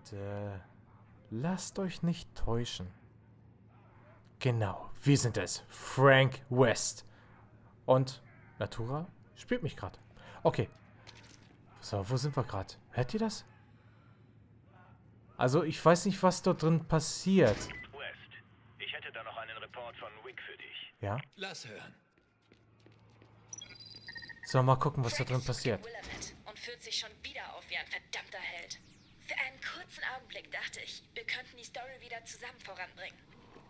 Leute, lasst euch nicht täuschen. Genau, wir sind es. Frank West. Und Natura spielt mich gerade. Okay. So, wo sind wir gerade? Hört ihr das? Also, ich weiß nicht, was dort drin passiert. West, ich hätte da noch einen Report von Wick für dich. Ja? Lass hören. So, mal gucken, was da drin passiert. Und führt sich schon wieder auf wie ein verdammter Held. Für einen kurzen Augenblick dachte ich, wir könnten die Story wieder zusammen voranbringen.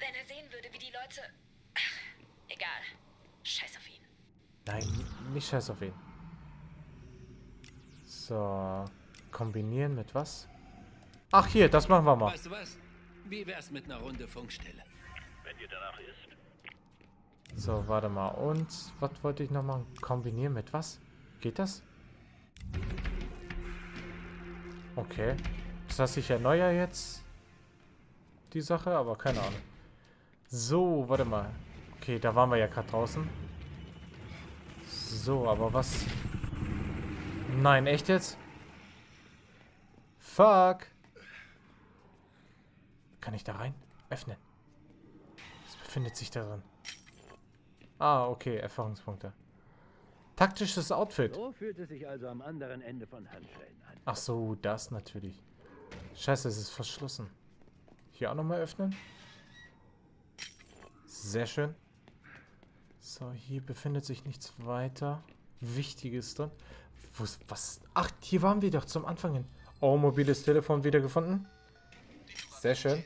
Wenn er sehen würde, wie die Leute... Ach, egal. Scheiß auf ihn. Nein, nicht scheiß auf ihn. So, kombinieren mit was? Ach hier, das machen wir mal. Weißt du was? Wie wär's mit einer Runde Funkstelle? Wenn ihr danach isst. So, warte mal. Und was wollte ich nochmal kombinieren mit was? Geht das? Okay. Das heißt, ich erneuere jetzt die Sache, aber keine Ahnung. So, warte mal. Okay, da waren wir ja gerade draußen. So, aber was? Nein, echt jetzt? Fuck! Kann ich da rein? Öffnen. Was befindet sich da drin? Ah, okay, Erfahrungspunkte. Taktisches Outfit. So fühlt es sich also am anderen Ende von Handschellen an. Ach so, das natürlich. Scheiße, es ist verschlossen. Hier auch nochmal öffnen. Sehr schön. So, hier befindet sich nichts weiter Wichtiges drin. Was? Ach, hier waren wir doch zum Anfang hin. Oh, mobiles Telefon wiedergefunden. Sehr schön.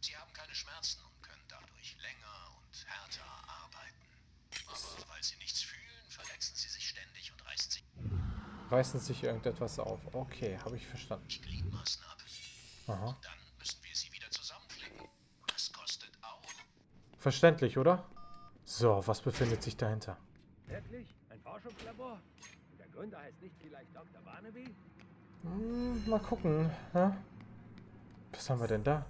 Sie haben keine Schmerzen und können dadurch länger und härter arbeiten. Aber weil sie nichts fühlen, verletzen sie sich ständig und reißen sich irgendetwas auf. Okay, habe ich verstanden. Die Gliedmaßen ab. Aha. Dann müssen wir sie wieder zusammenflicken. Das kostet auch. Verständlich, oder? So, was befindet sich dahinter? Wirklich? Ein Forschungslabor? Der Gründer heißt nicht vielleicht Dr. Barnaby? Mal gucken. Ja? Was haben wir denn da?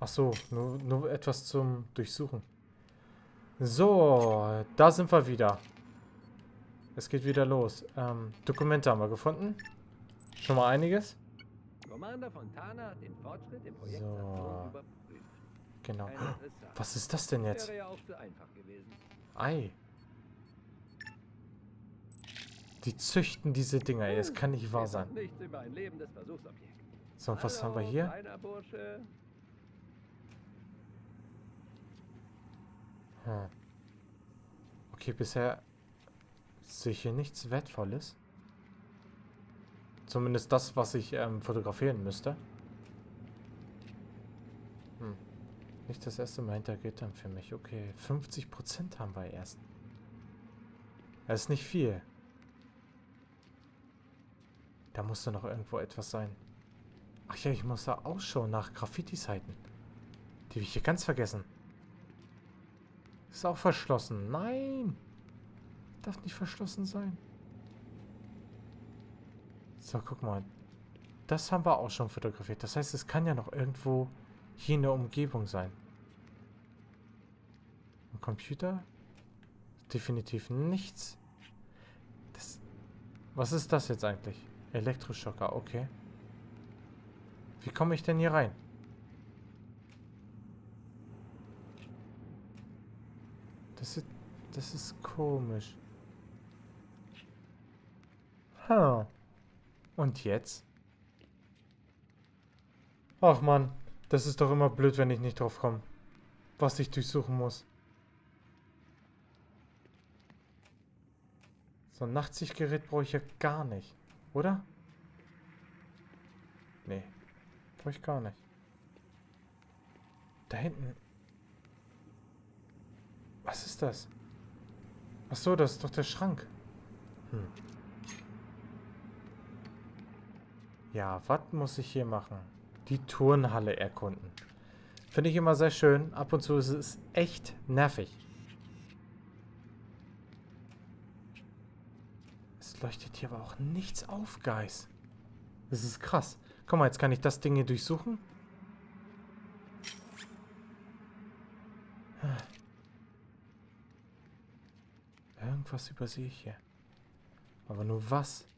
Ach so, nur etwas zum Durchsuchen. So, da sind wir wieder. Es geht wieder los. Dokumente haben wir gefunden. Schon mal einiges. Commander Fontana hat den Fortschritt im Projekt Saturn überprüft. Genau. Was ist das denn jetzt? Wäre ja auch zu einfach gewesen. Ei. Die züchten diese Dinger. Das kann nicht wahr sein. So, und was haben wir hier? Hm. Okay, bisher sehe ich hier nichts Wertvolles. Zumindest das, was ich fotografieren müsste. Hm. Nicht das erste Mal hinter Gittern für mich. Okay, 50% haben wir erst. Das ist nicht viel. Da muss da noch irgendwo etwas sein. Ach ja, ich muss da Ausschau nach Graffiti-Seiten. Die habe ich hier ganz vergessen. Ist auch verschlossen. Nein! Darf nicht verschlossen sein. So, guck mal. Das haben wir auch schon fotografiert. Das heißt, es kann ja noch irgendwo hier in der Umgebung sein. Ein Computer? Definitiv nichts. Was ist das jetzt eigentlich? Elektroschocker, okay. Wie komme ich denn hier rein? Das ist komisch. Ha. Und jetzt? Ach man, das ist doch immer blöd, wenn ich nicht drauf komme. Was ich durchsuchen muss. So ein Nachtsichtgerät brauche ich ja gar nicht. Oder? Nee. Brauche ich gar nicht. Da hinten. Was ist das? Ach so, das ist doch der Schrank. Hm. Ja, was muss ich hier machen? Die Turnhalle erkunden. Finde ich immer sehr schön. Ab und zu ist es echt nervig. Leuchtet hier aber auch nichts auf, Guys. Das ist krass. Guck mal, jetzt kann ich das Ding hier durchsuchen. Irgendwas übersehe ich hier. Aber nur was?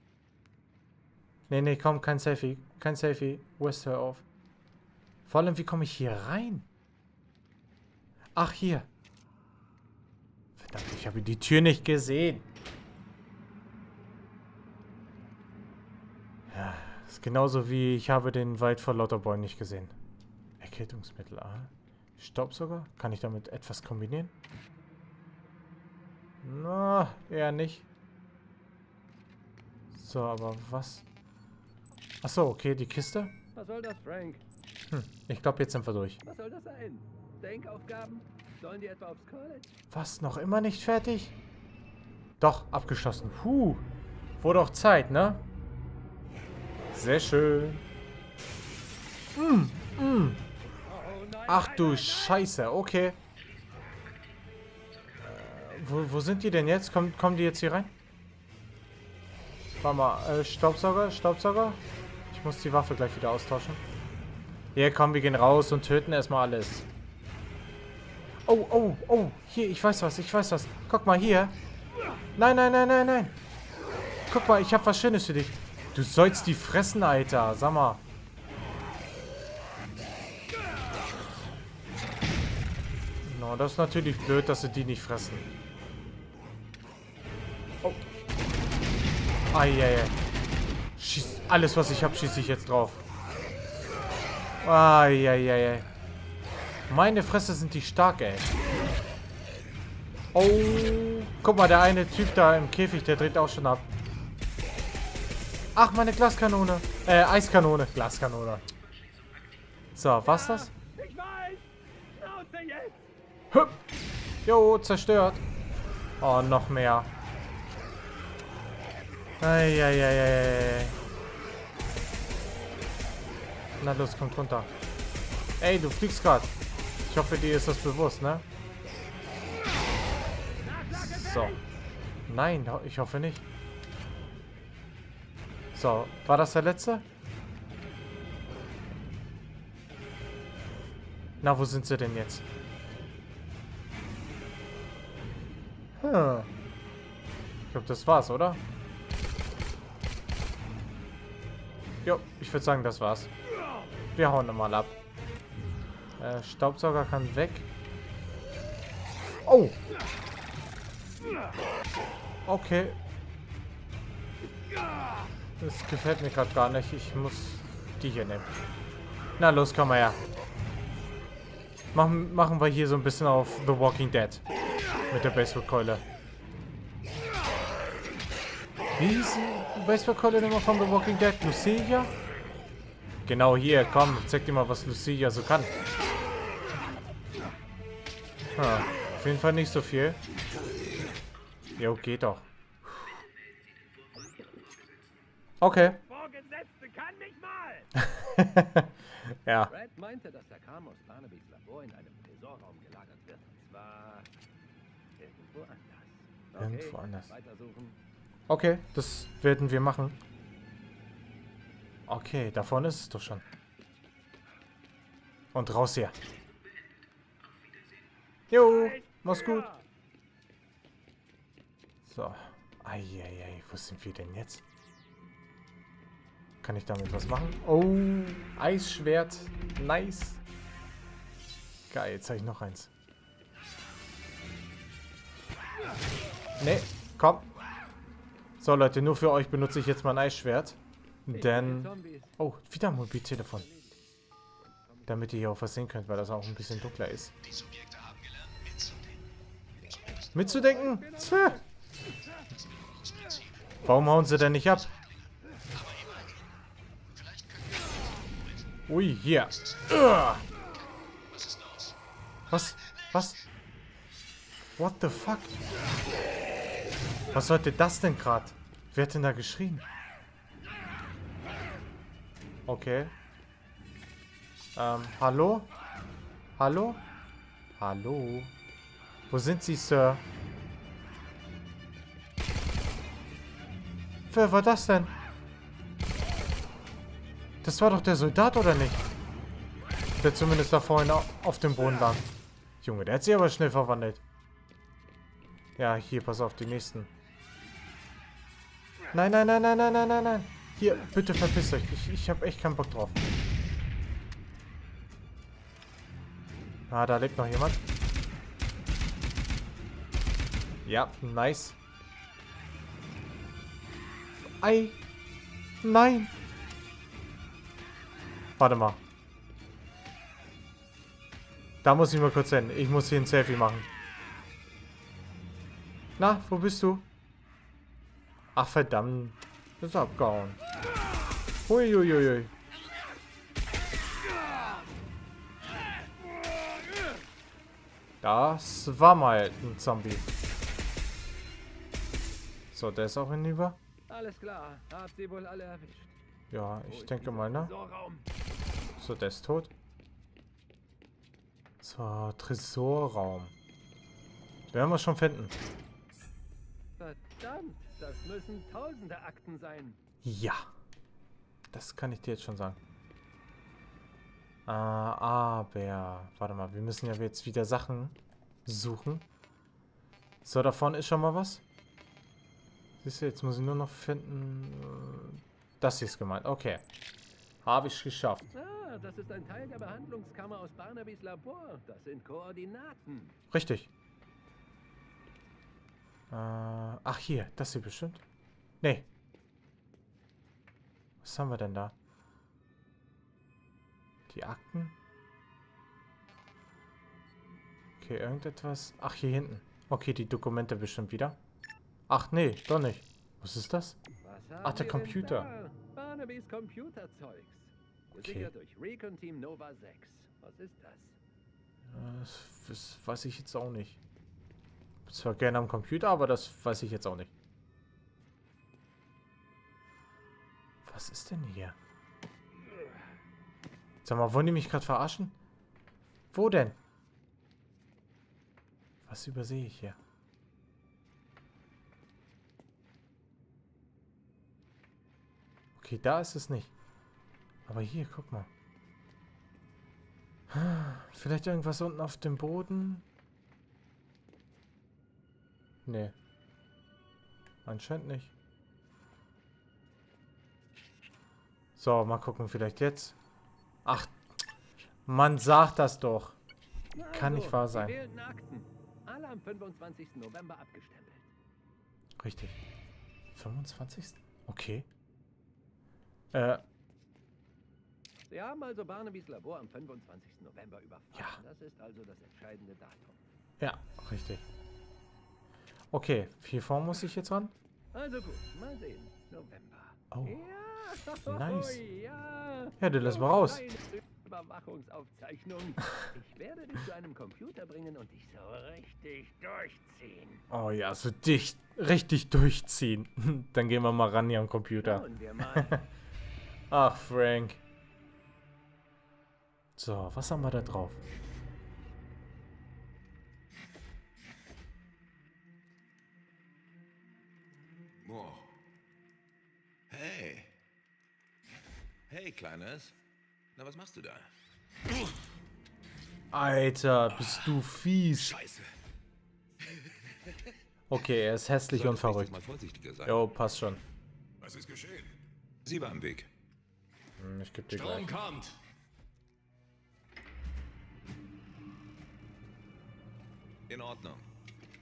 Nee, nee, komm, kein Selfie. Kein Selfie. West, hör auf. Vor allem, wie komme ich hier rein? Ach, hier. Verdammt, ich habe die Tür nicht gesehen. Ja, das ist genauso wie ich habe den Wald vor lauter Bäumen nicht gesehen. Erkältungsmittel A. Staubsauger? Kann ich damit etwas kombinieren? Na, eher nicht. So, aber was? Achso, okay, die Kiste. Was soll das, Frank? Hm, ich glaube, jetzt sind wir durch. Was soll das sein? Denkaufgaben? Sollen die etwa aufs College? Was, noch immer nicht fertig? Doch, abgeschlossen. Puh, wurde auch Zeit, ne? Sehr schön. Ach du Scheiße, okay. Wo sind die denn jetzt? Kommen die jetzt hier rein? Warte mal, Staubsauger, Staubsauger. Ich muss die Waffe gleich wieder austauschen. Hier, komm, wir gehen raus und töten erstmal alles. Oh, oh, oh. Hier, ich weiß was, ich weiß was. Guck mal, hier. Nein, nein, nein, nein, nein. Guck mal, ich hab was Schönes für dich. Du sollst die fressen, Alter. Sag mal. No, das ist natürlich blöd, dass sie die nicht fressen. Oh. Ah, ja, ja. Schieß. Alles, was ich habe, schieße ich jetzt drauf. Ah, ja, ja, ja. Meine Fresse sind die stark, ey. Oh. Guck mal, der eine Typ da im Käfig, der dreht auch schon ab. Ach, meine Glaskanone. Eiskanone. Glaskanone. So, war's das? Ich weiß. Schnauze jetzt. Hüpp. Jo, zerstört. Oh, noch mehr. Ei, ei, ei, ei. Na los, kommt runter. Ey, du fliegst gerade. Ich hoffe, dir ist das bewusst, ne? So. Nein, ich hoffe nicht. So, war das der letzte? Na, wo sind sie denn jetzt? Hm. Ich glaube, das war's, oder? Jo, ich würde sagen, das war's. Wir hauen nochmal ab. Staubsauger kann weg. Oh! Okay. Das gefällt mir gerade gar nicht. Ich muss die hier nehmen. Na los, komm mal her. Machen wir hier so ein bisschen auf The Walking Dead. Mit der Baseballkeule. Wie hieß die Baseballkeule nochmal von The Walking Dead? Lucia? Genau hier, komm, zeig dir mal, was Lucia so kann. Ha, auf jeden Fall nicht so viel. Jo, geht doch. Okay. Vorgesetzte kann mich mal. Ja. Brad meinte, dass der Kram aus Barnabys Labor in einem Tresorraum gelagert wird. Zwar irgendwo anders. Okay, irgendwo anders. Weitersuchen. Okay, das werden wir machen. Okay, da vorne ist es doch schon. Und raus hier. Jo, mach's gut. So. Eieiei, wo sind wir denn jetzt? Kann ich damit was machen? Oh, Eisschwert. Nice. Geil, jetzt habe ich noch eins. Nee, komm. So, Leute, nur für euch benutze ich jetzt mein Eisschwert. Denn... Oh, wieder ein Mobiltelefon. Damit ihr hier auch was sehen könnt, weil das auch ein bisschen dunkler ist. Mitzudenken? Tja. Warum hauen sie denn nicht ab? Ui, hier. Yeah. Was? Was? What the fuck? Was sollte das denn gerade? Wer hat denn da geschrien? Okay. Hallo? Hallo? Hallo? Wo sind Sie, Sir? Wer war das denn? Das war doch der Soldat, oder nicht? Der zumindest da vorhin auf dem Boden lag. Junge, der hat sich aber schnell verwandelt. Ja, hier, pass auf, die nächsten. Nein, nein, nein, nein, nein, nein, nein, nein. Hier, bitte verpisst euch. Ich habe echt keinen Bock drauf. Ah, da lebt noch jemand. Ja, nice. Ei. Nein. Warte mal. Da muss ich mal kurz hin. Ich muss hier ein Selfie machen. Na, wo bist du? Ach, verdammt. Das ist abgehauen. Uiuiui. Das war mal ein Zombie. So, der ist auch hinüber. Alles klar, habt ihr wohl alle erwischt. Ja, ich denke mal, ne? So, der ist tot. So, Tresorraum. Werden wir schon finden. Verdammt, das müssen tausende Akten sein. Ja. Das kann ich dir jetzt schon sagen. Aber... Warte mal, wir müssen ja jetzt wieder Sachen suchen. So, da vorne ist schon mal was. Siehst du, jetzt muss ich nur noch finden... Das hier ist gemeint, okay. Habe ich geschafft. Ah, das ist ein Teil der Behandlungskammer aus Barnabys Labor. Das sind Koordinaten. Richtig. Ach hier, das hier bestimmt. Nee. Was haben wir denn da? Die Akten? Okay, irgendetwas. Ach, hier hinten. Okay, die Dokumente bestimmt wieder. Ach, nee, doch nicht. Was ist das? Ach, der Computer. Barnabys Computerzeugs. Gesichert durch Recon-Team Nova 6. Was ist das? Das weiß ich jetzt auch nicht. Ich bin zwar gerne am Computer, aber das weiß ich jetzt auch nicht. Was ist denn hier? Sag mal, wollen die mich gerade verarschen? Wo denn? Was übersehe ich hier? Okay, da ist es nicht. Aber hier, guck mal. Vielleicht irgendwas unten auf dem Boden? Nee. Anscheinend nicht. So, mal gucken, vielleicht jetzt. Ach, man sagt das doch. Kann nicht wahr sein. Alle am 25. November abgestempelt. Richtig. 25.? Okay. Sie haben also Barnabys Labor am 25. November überfahren. Ja. Das ist also das entscheidende Datum. Ja, richtig. Okay, hier vorne muss ich jetzt ran. Also gut, mal sehen. November. Oh. Ja. Nice. Ja, den lassen wir raus. Überwachungsaufzeichnung. Ich werde dich zu einem Computer bringen und dich so richtig durchziehen. Oh ja, so dicht, richtig durchziehen. Dann gehen wir mal ran hier am Computer. Ach, Frank. So, was haben wir da drauf? Boah. Hey. Hey, Kleines. Na, was machst du da? Alter, bist du fies. Scheiße. Okay, er ist hässlich und verrückt. Jo, passt schon. Was ist geschehen? Sie war im Weg. Ich geb dir gleich. In Ordnung.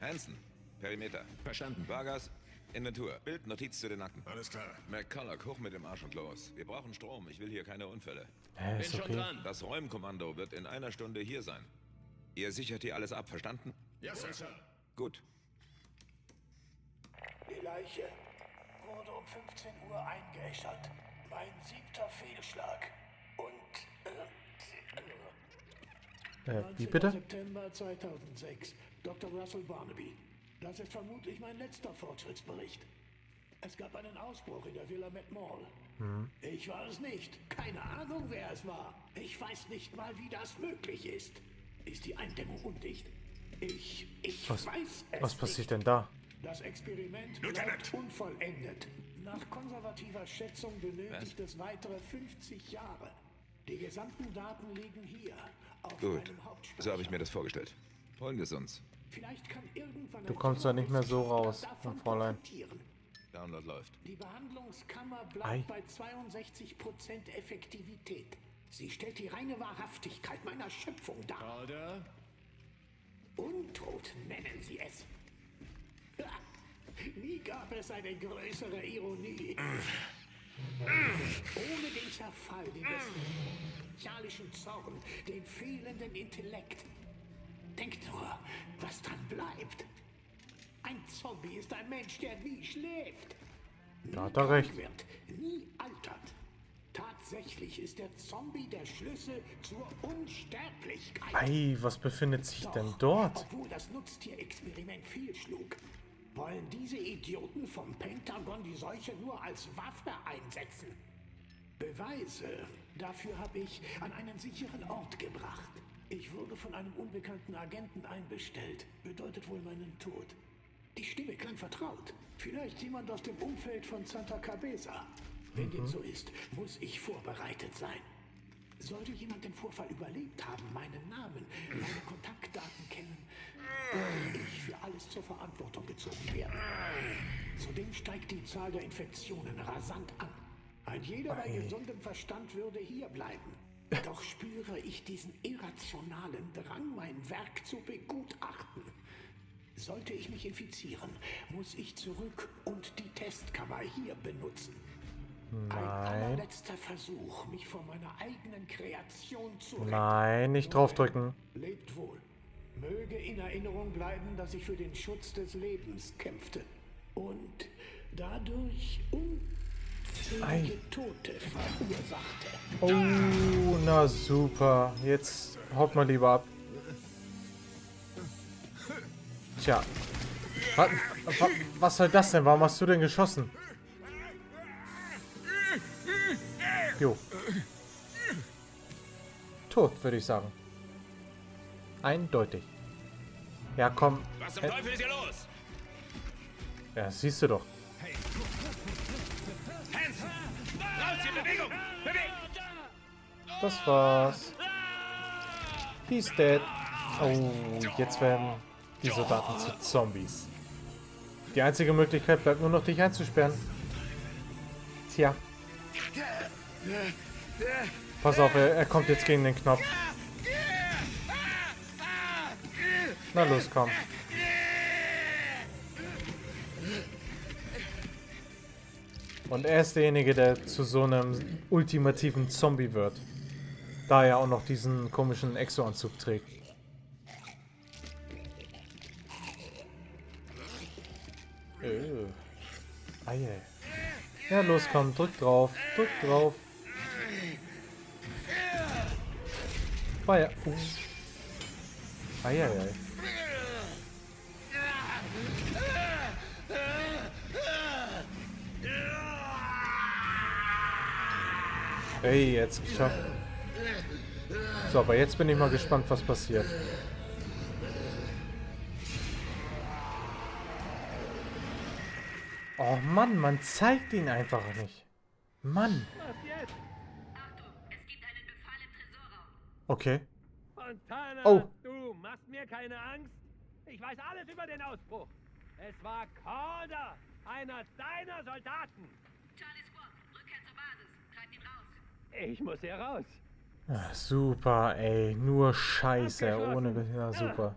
Hansen, Perimeter. Verstanden. Vargas. Inventur. Bild, Notiz zu den Akten. Alles klar. McCulloch, hoch mit dem Arsch und los. Wir brauchen Strom. Ich will hier keine Unfälle. Bin schon dran. Das Räumkommando wird in einer Stunde hier sein. Ihr sichert hier alles ab, verstanden? Ja, Sir. Gut. Die Leiche wurde um 15 Uhr eingeäschert. Mein 7. Fehlschlag. Und... wie bitte? September 2006. Dr. Russell Barnaby. Das ist vermutlich mein letzter Fortschrittsbericht. Es gab einen Ausbruch in der Willamette Mall. Hm. Ich war es nicht. Keine Ahnung, wer es war. Ich weiß nicht mal, wie das möglich ist. Ist die Eindämmung undicht? Ich weiß es. Was passiert denn da? Das Experiment bleibt unvollendet. Nach konservativer Schätzung benötigt es weitere 50 Jahre. Die gesamten Daten liegen hier. Auf Gut, so habe ich mir das vorgestellt. Folgendes uns. Du kommst da nicht mehr so raus, mein Fräulein. Download läuft. Die Behandlungskammer bleibt bei 62% Effektivität. Sie stellt die reine Wahrhaftigkeit meiner Schöpfung dar. Oder? Untot nennen sie es. Nie gab es eine größere Ironie. Ohne den Zerfall, den bestialischen Zorn, den fehlenden Intellekt. Denkt nur, was dran bleibt. Ein Zombie ist ein Mensch, der nie schläft. Da hat er recht. Nie altert. Tatsächlich ist der Zombie der Schlüssel zur Unsterblichkeit. Ei, was befindet sich denn dort? Obwohl das Nutztierexperiment fehlschlug, wollen diese Idioten vom Pentagon die Seuche nur als Waffe einsetzen. Beweise dafür habe ich an einen sicheren Ort gebracht. Ich wurde von einem unbekannten Agenten einbestellt. Bedeutet wohl meinen Tod. Die Stimme klang vertraut. Vielleicht jemand aus dem Umfeld von Santa Cabeza. Wenn dem so ist, muss ich vorbereitet sein. Sollte jemand den Vorfall überlebt haben, meinen Namen, meine Kontaktdaten kennen, werde ich für alles zur Verantwortung gezogen werden. Zudem steigt die Zahl der Infektionen rasant an. Ein jeder bei gesundem Verstand würde hier bleiben. Doch spüre ich diesen irrationalen Drang, mein Werk zu begutachten. Sollte ich mich infizieren, muss ich zurück und die Testkammer hier benutzen. Nein. Ein allerletzter Versuch, mich vor meiner eigenen Kreation zu retten. Nein, nicht draufdrücken. Lebt wohl. Möge in Erinnerung bleiben, dass ich für den Schutz des Lebens kämpfte und dadurch unzählige Tote verursachte. Oh, na super. Jetzt haut mal lieber ab. Tja. Was soll das denn? Warum hast du denn geschossen? Jo. Tot, würde ich sagen. Eindeutig. Ja, komm. Was zum Teufel ist hier los? Ja, das siehst du doch. Hey. Hans! Raus hier, Bewegung! Beweg! Das war's. He's dead. Oh, jetzt werden die Soldaten zu Zombies. Die einzige Möglichkeit bleibt nur noch, dich einzusperren. Tja. Pass auf, er kommt jetzt gegen den Knopf. Na los, komm. Und er ist derjenige, der zu so einem ultimativen Zombie wird. Da er auch noch diesen komischen Exo-Anzug trägt. Ah, yeah. Ja, los, komm, drück drauf, drück drauf. Feuer. Eieiei. Ey, jetzt geschafft. So, aber jetzt bin ich mal gespannt, was passiert. Oh Mann, man zeigt ihn einfach nicht. Mann. Was jetzt? Achtung, es gibt einen Befall im Tresorraum. Okay. Fontana, du machst mir keine Angst. Ich weiß alles über den Ausbruch. Es war Corda, einer deiner Soldaten. Charlie Squad, Rückkehr zur Basis. Treibt ihn raus. Ich muss hier raus. Ach, super, ey. Nur Scheiße. Ohne. Ja, super.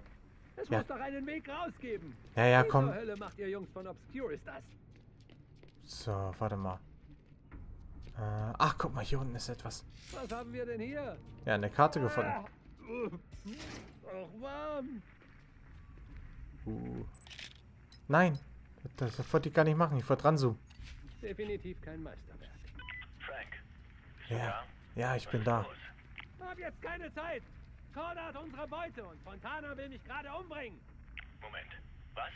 Es muss doch einen Weg rausgeben. Ja, ja, komm. Zur Hölle macht ihr Jungs von Obscure, ist das? So, warte mal. Ach, guck mal, hier unten ist etwas. Was haben wir denn hier? Ja, eine Karte gefunden. Ach, warm. Nein, das wollte ich gar nicht machen. Ich wollte ranzoomen. Definitiv kein Meisterwerk. Frank. Ja, ja, ich bin da. Ich hab jetzt keine Zeit. Corda hat unsere Beute und Fontana will mich gerade umbringen. Moment, was?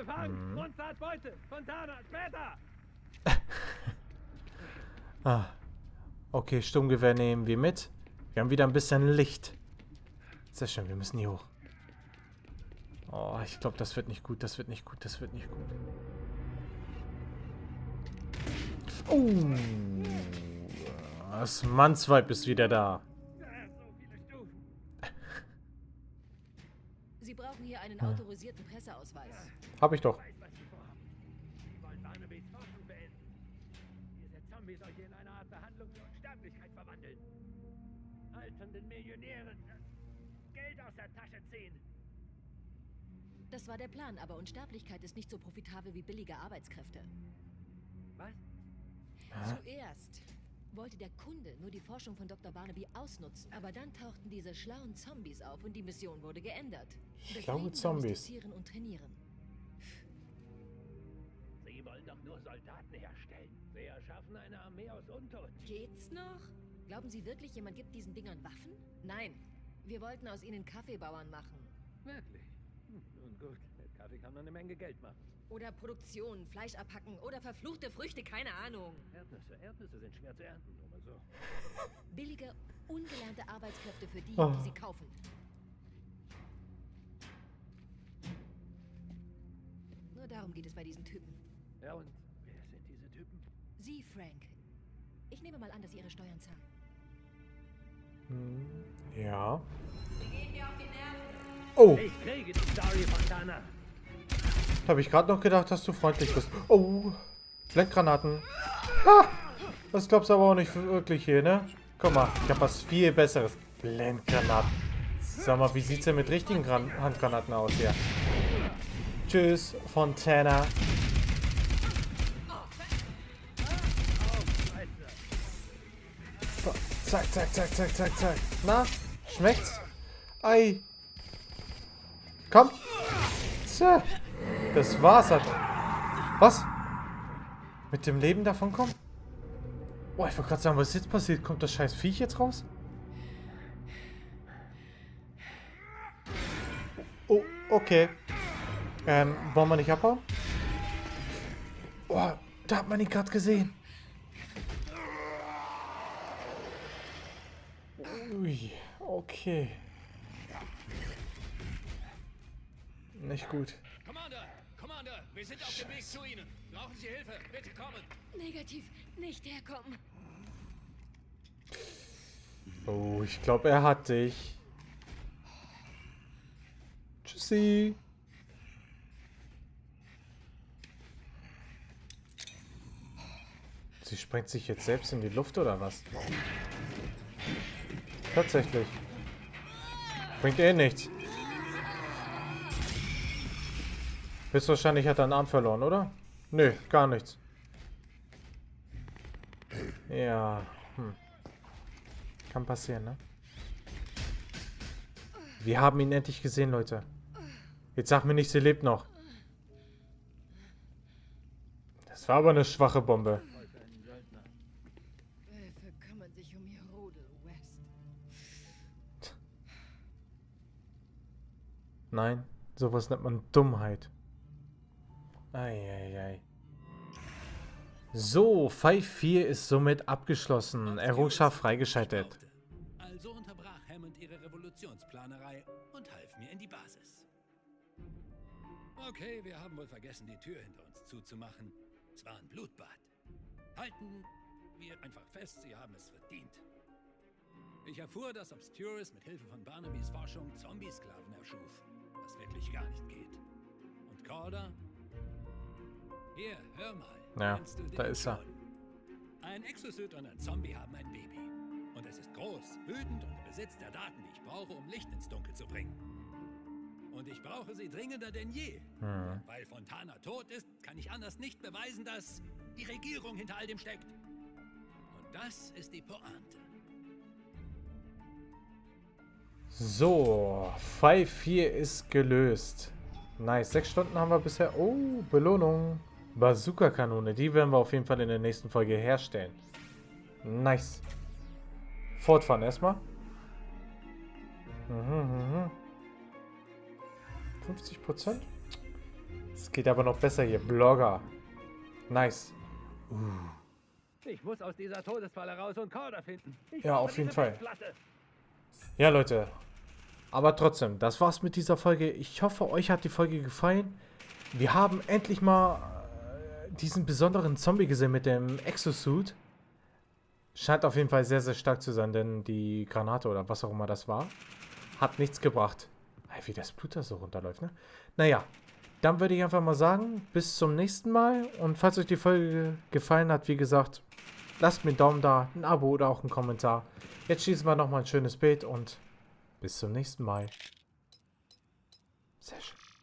Gefangen, Monster hat Beute, Fontana, später! Okay, Sturmgewehr nehmen wir mit. Wir haben wieder ein bisschen Licht. Sehr schön, wir müssen hier hoch. Oh, ich glaube, das wird nicht gut, das wird nicht gut, das wird nicht gut. Oh! Das Mannsweib ist wieder da. Sie brauchen hier einen autorisierten Presseausweis. Hab ich doch. Wirklichkeit verwandeln. Alternden Millionären Geld aus der Tasche ziehen. Das war der Plan, aber Unsterblichkeit ist nicht so profitabel wie billige Arbeitskräfte. Was? Zuerst wollte der Kunde nur die Forschung von Dr. Barnaby ausnutzen, aber dann tauchten diese schlauen Zombies auf und die Mission wurde geändert. Schlaue Zombies. Und trainieren. Sie wollen doch nur Soldaten herstellen. Sie erschaffen eine Armee aus Untoten. Geht's noch? Glauben Sie wirklich, jemand gibt diesen Dingern Waffen? Nein. Wir wollten aus ihnen Kaffeebauern machen. Wirklich? Nun gut, mit Kaffee kann man eine Menge Geld machen. Oder Produktion, Fleisch abhacken oder verfluchte Früchte, keine Ahnung. Erdnüsse sind schwer zu ernten, nur mal so. Billige, ungelernte Arbeitskräfte für die, die sie kaufen. Nur darum geht es bei diesen Typen. Ja, und wer sind diese Typen? Sie, Frank. Ich nehme mal an, dass Sie Ihre Steuern zahlen. Ja. Sie gehen mir auf die Nerven. Oh. Ich kriege die Story, Fontana. Da habe ich gerade noch gedacht, dass du freundlich bist. Oh. Lenkgranaten. Ah, das glaubst du aber auch nicht wirklich hier, ne? Guck mal, ich habe was viel Besseres. Blendgranaten. Sag mal, wie sieht's denn mit richtigen Handgranaten aus hier? Tschüss, Fontana. So, zack, zack, zack, zack, zack, zack. Na, schmeckt's? Ei. Komm. Das war's halt. Was? Mit dem Leben davonkommen? Boah, ich wollte gerade sagen, was ist jetzt passiert? Kommt das scheiß Viech jetzt raus? Oh, okay. Wollen wir nicht abhauen? Boah, da hat man ihn gerade gesehen. Ui, okay. Nicht gut. Commander, wir sind auf dem Weg zu Ihnen. Brauchen Sie Hilfe? Bitte kommen. Negativ, nicht herkommen. Oh, ich glaube, er hat dich. Tschüssi. Sie sprengt sich jetzt selbst in die Luft oder was? Tatsächlich. Bringt eh nichts. Höchstwahrscheinlich hat er einen Arm verloren, oder? Nö, gar nichts. Ja. Kann passieren, ne? Wir haben ihn endlich gesehen, Leute. Jetzt sag mir nicht, sie lebt noch. Das war aber eine schwache Bombe. Nein, sowas nennt man Dummheit. Eieiei. So, Fall 4 ist somit abgeschlossen. Errungenschaft freigeschaltet. Also unterbrach Hammond ihre Revolutionsplanerei und half mir in die Basis. Okay, wir haben wohl vergessen, die Tür hinter uns zuzumachen. Es war ein Blutbad. Halten wir einfach fest, sie haben es verdient. Ich erfuhr, dass Obscure mit Hilfe von Barnabys Forschung Zombie-Sklaven erschuf, was wirklich gar nicht geht. Und Corda? Hier, hör mal. Ja, da ist er. Ein Exo-Suit und ein Zombie haben ein Baby. Und es ist groß, wütend und im Besitz der Daten, die ich brauche, um Licht ins Dunkel zu bringen. Und ich brauche sie dringender denn je. Weil Fontana tot ist, kann ich anders nicht beweisen, dass die Regierung hinter all dem steckt. Und das ist die Pointe. So, Fall 4 ist gelöst. Nice, 6 Stunden haben wir bisher. Oh, Belohnung. Bazooka-Kanone, die werden wir auf jeden Fall in der nächsten Folge herstellen. Nice. Fortfahren erstmal. 50%? Es geht aber noch besser hier. Blogger. Nice. Ich muss aus dieser Todesfalle raus und Corda finden. Ja, auf jeden Fall. Ja, Leute. Aber trotzdem, das war's mit dieser Folge. Ich hoffe, euch hat die Folge gefallen. Wir haben endlich mal diesen besonderen Zombie gesehen mit dem Exo-Suit. Scheint auf jeden Fall sehr, sehr stark zu sein, denn die Granate oder was auch immer das war, hat nichts gebracht. Wie das Blut da so runterläuft, ne? Naja, dann würde ich einfach mal sagen, bis zum nächsten Mal. Und falls euch die Folge gefallen hat, wie gesagt, Lasst mir einen Daumen da, ein Abo oder auch einen Kommentar. Jetzt schießen wir nochmal ein schönes Bild und bis zum nächsten Mal. Sehr schön.